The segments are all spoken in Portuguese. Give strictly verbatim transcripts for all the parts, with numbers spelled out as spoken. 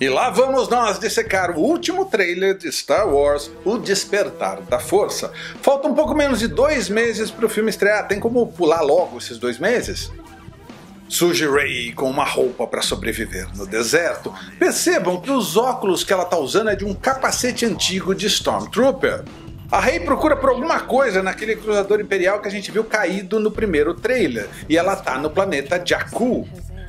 E lá vamos nós dissecar o último trailer de Star Wars: O Despertar da Força. Falta um pouco menos de dois meses para o filme estrear, tem como pular logo esses dois meses? Surge Rey com uma roupa para sobreviver no deserto. Percebam que os óculos que ela está usando é de um capacete antigo de Stormtrooper. A Rey procura por alguma coisa naquele cruzador imperial que a gente viu caído no primeiro trailer, e ela tá no planeta Jakku.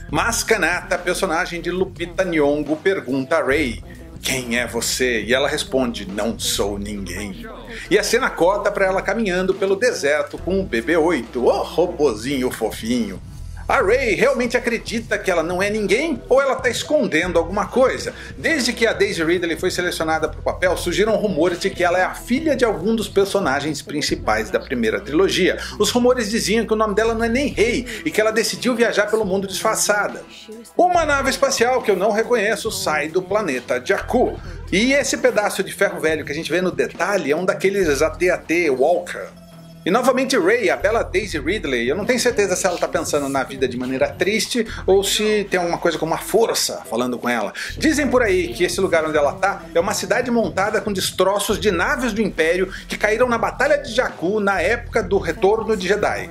Maz Kanata, personagem de Lupita Nyong'o, pergunta a Rey: "Quem é você?" E ela responde: "Não sou ninguém." E a cena corta para ela caminhando pelo deserto com um B B oito, o robozinho fofinho. A Rey realmente acredita que ela não é ninguém ou ela está escondendo alguma coisa? Desde que a Daisy Ridley foi selecionada para o papel, surgiram rumores de que ela é a filha de algum dos personagens principais da primeira trilogia. Os rumores diziam que o nome dela não é nem Rey e que ela decidiu viajar pelo mundo disfarçada. Uma nave espacial que eu não reconheço sai do planeta Jakku. E esse pedaço de ferro velho que a gente vê no detalhe é um daqueles A T A T Walker. E novamente Rey, a bela Daisy Ridley, eu não tenho certeza se ela está pensando na vida de maneira triste ou se tem alguma coisa como uma força falando com ela. Dizem por aí que esse lugar onde ela está é uma cidade montada com destroços de naves do Império que caíram na Batalha de Jakku na época do Retorno de Jedi.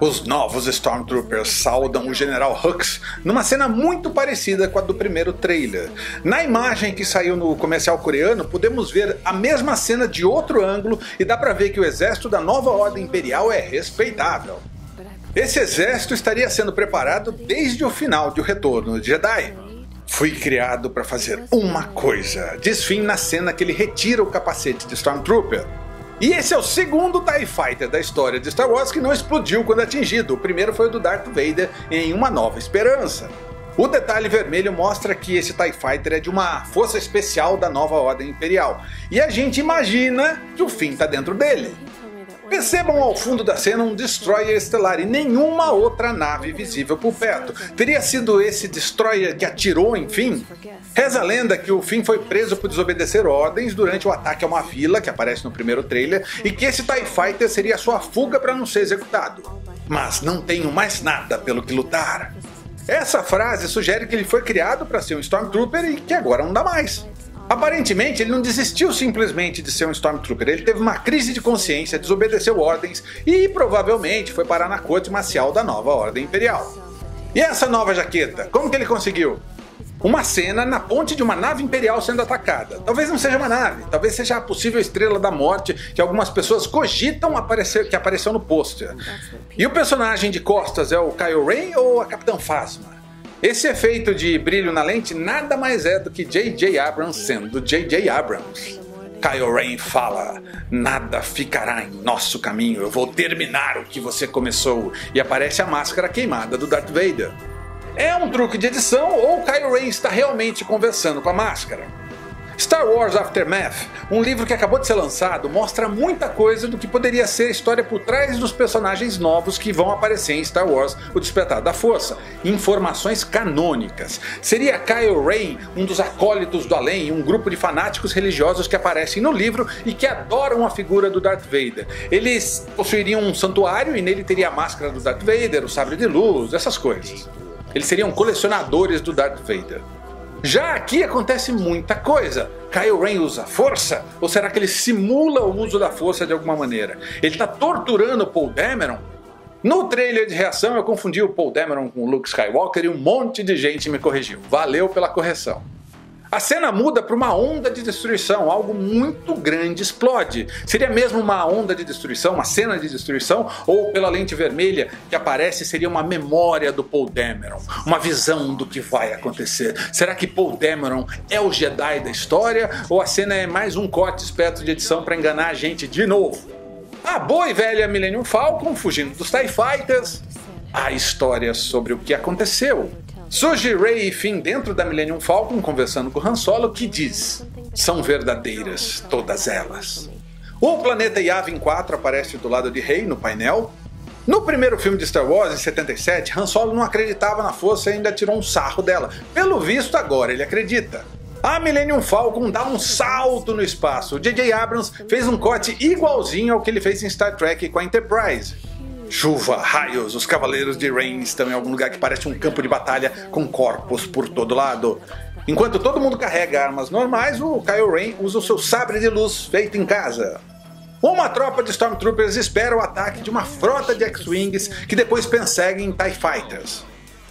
Os novos Stormtroopers saudam o General Hux numa cena muito parecida com a do primeiro trailer. Na imagem que saiu no comercial coreano, podemos ver a mesma cena de outro ângulo e dá pra ver que o exército da Nova Ordem Imperial é respeitável. Esse exército estaria sendo preparado desde o final de O Retorno de Jedi. "Fui criado para fazer uma coisa", diz Finn na cena que ele retira o capacete de Stormtrooper. E esse é o segundo TIE Fighter da história de Star Wars que não explodiu quando atingido. O primeiro foi o do Darth Vader em Uma Nova Esperança. O detalhe vermelho mostra que esse TIE Fighter é de uma força especial da Nova Ordem Imperial. E a gente imagina que o Finn está dentro dele. Percebam ao fundo da cena um Destroyer estelar e nenhuma outra nave visível por perto. Teria sido esse Destroyer que atirou em Finn? Reza a lenda que o Finn foi preso por desobedecer ordens durante o ataque a uma vila, que aparece no primeiro trailer, e que esse TIE Fighter seria sua fuga para não ser executado. "Mas não tenho mais nada pelo que lutar." Essa frase sugere que ele foi criado para ser um Stormtrooper e que agora não dá mais. Aparentemente ele não desistiu simplesmente de ser um Stormtrooper, ele teve uma crise de consciência, desobedeceu ordens e provavelmente foi parar na corte marcial da Nova Ordem Imperial. E essa nova jaqueta, como que ele conseguiu? Uma cena na ponte de uma nave imperial sendo atacada. Talvez não seja uma nave, talvez seja a possível estrela da morte que algumas pessoas cogitam aparecer, que apareceu no pôster. E o personagem de costas é o Kylo Ren ou a Capitã Phasma? Esse efeito de brilho na lente nada mais é do que J J Abrams sendo J J Abrams. Kylo Ren fala: "Nada ficará em nosso caminho, eu vou terminar o que você começou." E aparece a máscara queimada do Darth Vader. É um truque de edição ou Kylo Ren está realmente conversando com a máscara? Star Wars Aftermath, um livro que acabou de ser lançado, mostra muita coisa do que poderia ser a história por trás dos personagens novos que vão aparecer em Star Wars: O Despertar da Força. Informações canônicas. Seria Kylo Ren um dos acólitos do além, um grupo de fanáticos religiosos que aparecem no livro e que adoram a figura do Darth Vader. Eles possuiriam um santuário e nele teria a máscara do Darth Vader, o sabre de luz, essas coisas. Eles seriam colecionadores do Darth Vader. Já aqui acontece muita coisa. Kylo Ren usa força? Ou será que ele simula o uso da força de alguma maneira? Ele está torturando Poe Dameron? No trailer de reação eu confundi o Poe Dameron com o Luke Skywalker e um monte de gente me corrigiu. Valeu pela correção. A cena muda para uma onda de destruição, algo muito grande explode. Seria mesmo uma onda de destruição, uma cena de destruição? Ou pela lente vermelha que aparece seria uma memória do Poe Dameron, uma visão do que vai acontecer? Será que Poe Dameron é o Jedi da história? Ou a cena é mais um corte esperto de edição para enganar a gente de novo? A boa e velha Millennium Falcon fugindo dos TIE Fighters. A história sobre o que aconteceu. Surge Rey e Finn dentro da Millennium Falcon conversando com Han Solo, que diz: "São verdadeiras todas elas." O planeta Yavin quatro aparece do lado de Rey no painel. No primeiro filme de Star Wars, em setenta e sete, Han Solo não acreditava na força e ainda tirou um sarro dela. Pelo visto agora ele acredita. A Millennium Falcon dá um salto no espaço. O J J Abrams fez um corte igualzinho ao que ele fez em Star Trek com a Enterprise. Chuva, raios, os Cavaleiros de Ren estão em algum lugar que parece um campo de batalha com corpos por todo lado. Enquanto todo mundo carrega armas normais, o Kylo Ren usa o seu sabre de luz feito em casa. Uma tropa de Stormtroopers espera o ataque de uma frota de X-Wings que depois perseguem TIE Fighters.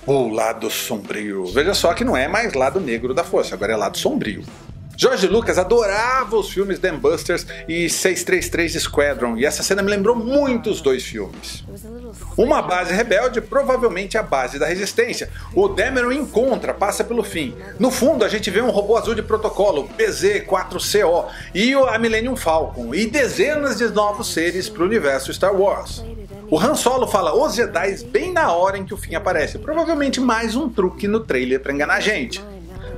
O lado sombrio. Veja só que não é mais lado negro da força, agora é lado sombrio. George Lucas adorava os filmes Dam Busters e seiscentos e trinta e três Squadron, e essa cena me lembrou muito os dois filmes. Uma base rebelde, provavelmente a base da resistência. O Dameron encontra, passa pelo fim. No fundo a gente vê um robô azul de protocolo, P Z quatro C O, e a Millennium Falcon, e dezenas de novos seres para o universo Star Wars. O Han Solo fala os Jedi bem na hora em que o fim aparece, provavelmente mais um truque no trailer para enganar a gente.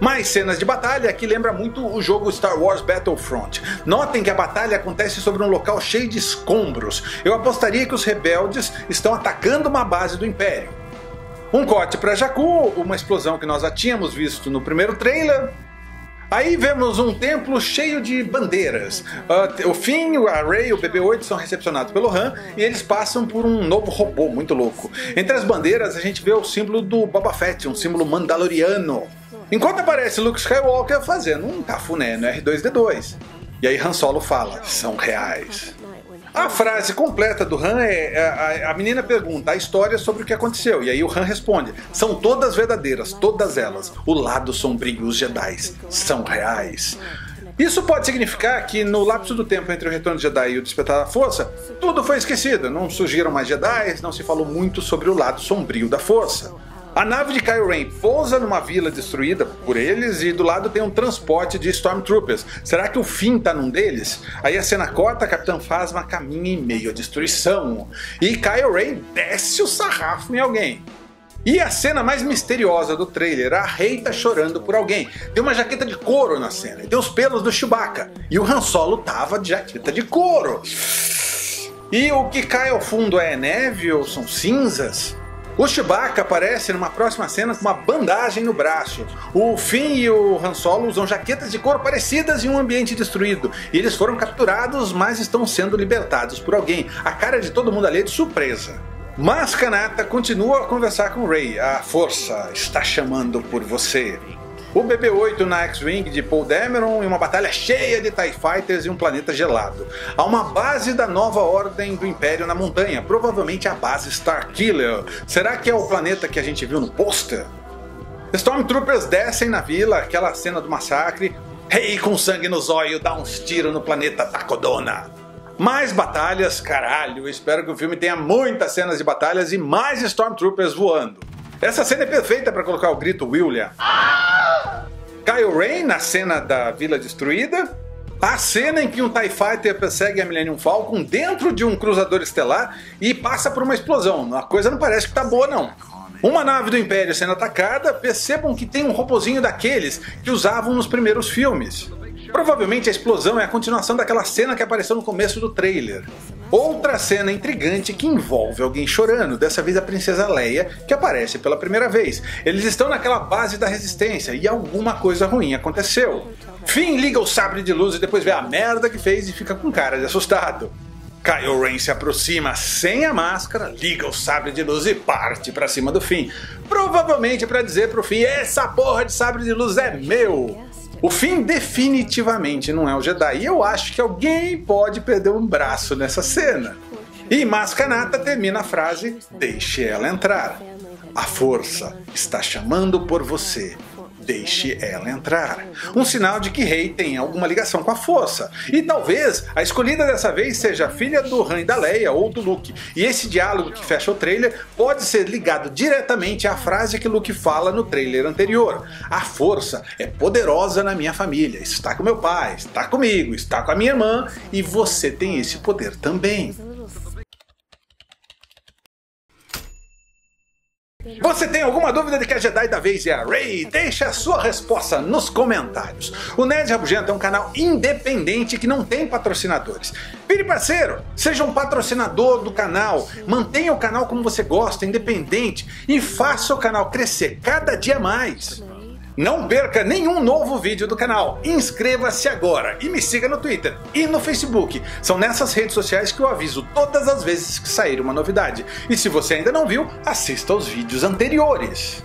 Mais cenas de batalha que lembra muito o jogo Star Wars Battlefront. Notem que a batalha acontece sobre um local cheio de escombros. Eu apostaria que os rebeldes estão atacando uma base do Império. Um corte para Jakku, uma explosão que nós já tínhamos visto no primeiro trailer. Aí vemos um templo cheio de bandeiras. Uh, o Finn, a Rey e o B B oito são recepcionados pelo Han e eles passam por um novo robô muito louco. Entre as bandeiras a gente vê o símbolo do Boba Fett, um símbolo mandaloriano. Enquanto aparece Luke Skywalker fazendo um cafuné no R dois D dois. E aí Han Solo fala, são reais. A frase completa do Han é, a, a menina pergunta a história sobre o que aconteceu, e aí o Han responde, são todas verdadeiras, todas elas, o lado sombrio, os Jedi, são reais. Isso pode significar que no lapso do tempo entre o Retorno de Jedi e o Despertar da Força, tudo foi esquecido, não surgiram mais Jedi, não se falou muito sobre o lado sombrio da Força. A nave de Kylo Ren pousa numa vila destruída por eles e do lado tem um transporte de Stormtroopers. Será que o Finn tá num deles? Aí a cena corta, a Capitã Phasma caminha em meio à destruição e Kylo Ren desce o sarrafo em alguém. E a cena mais misteriosa do trailer, a Rey tá chorando por alguém. Tem uma jaqueta de couro na cena e tem os pelos do Chewbacca. E o Han Solo tava de jaqueta de couro. E o que cai ao fundo é neve ou são cinzas? O Chewbacca aparece numa próxima cena com uma bandagem no braço. O Finn e o Han Solo usam jaquetas de couro parecidas em um ambiente destruído. E eles foram capturados, mas estão sendo libertados por alguém. A cara de todo mundo ali é de surpresa. Maz Kanata continua a conversar com Rey. A força está chamando por você. O B B oito na X-Wing de Poe Dameron e uma batalha cheia de TIE Fighters e um planeta gelado. Há uma base da Nova Ordem do Império na montanha, provavelmente a base Starkiller. Será que é o planeta que a gente viu no pôster? Stormtroopers descem na vila, aquela cena do massacre. Rey com sangue nos olhos dá uns tiros no planeta Takodona. Mais batalhas, caralho, espero que o filme tenha muitas cenas de batalhas e mais Stormtroopers voando. Essa cena é perfeita para colocar o grito William. Kylo Ren na cena da vila destruída, a cena em que um TIE Fighter persegue a Millennium Falcon dentro de um cruzador estelar e passa por uma explosão, a coisa não parece que tá boa não. Uma nave do Império sendo atacada, percebam que tem um robozinho daqueles que usavam nos primeiros filmes. Provavelmente a explosão é a continuação daquela cena que apareceu no começo do trailer. Outra cena intrigante que envolve alguém chorando, dessa vez a princesa Leia, que aparece pela primeira vez. Eles estão naquela base da resistência e alguma coisa ruim aconteceu. Finn liga o sabre de luz e depois vê a merda que fez e fica com cara de assustado. Kylo Ren se aproxima sem a máscara, liga o sabre de luz e parte pra cima do Finn. Provavelmente pra dizer pro Finn, essa porra de sabre de luz é meu. O Finn definitivamente não é um Jedi e eu acho que alguém pode perder um braço nessa cena. E Maz Kanata termina a frase, deixe ela entrar. A força está chamando por você, deixe ela entrar. Um sinal de que Rey tem alguma ligação com a força. E talvez a escolhida dessa vez seja a filha do Han e da Leia ou do Luke. E esse diálogo que fecha o trailer pode ser ligado diretamente à frase que Luke fala no trailer anterior. A força é poderosa na minha família, está com meu pai, está comigo, está com a minha irmã e você tem esse poder também. Você tem alguma dúvida de que a Jedi da vez é a Rey? Deixe a sua resposta nos comentários. O Nerd Rabugento é um canal independente que não tem patrocinadores. Vire parceiro, seja um patrocinador do canal, mantenha o canal como você gosta, independente e faça o canal crescer cada dia mais. Não perca nenhum novo vídeo do canal, inscreva-se agora e me siga no Twitter e no Facebook. São nessas redes sociais que eu aviso todas as vezes que sair uma novidade. E se você ainda não viu, assista aos vídeos anteriores.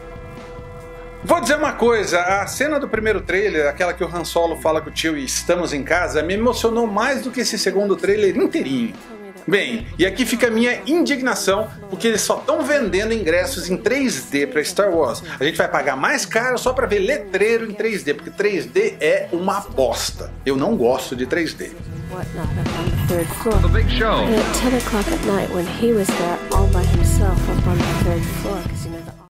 Vou dizer uma coisa, a cena do primeiro trailer, aquela que o Han Solo fala com o tio e estamos em casa, me emocionou mais do que esse segundo trailer inteirinho. Bem, e aqui fica a minha indignação, porque eles só estão vendendo ingressos em três D para Star Wars. A gente vai pagar mais caro só para ver letreiro em três D, porque três D é uma bosta. Eu não gosto de três D.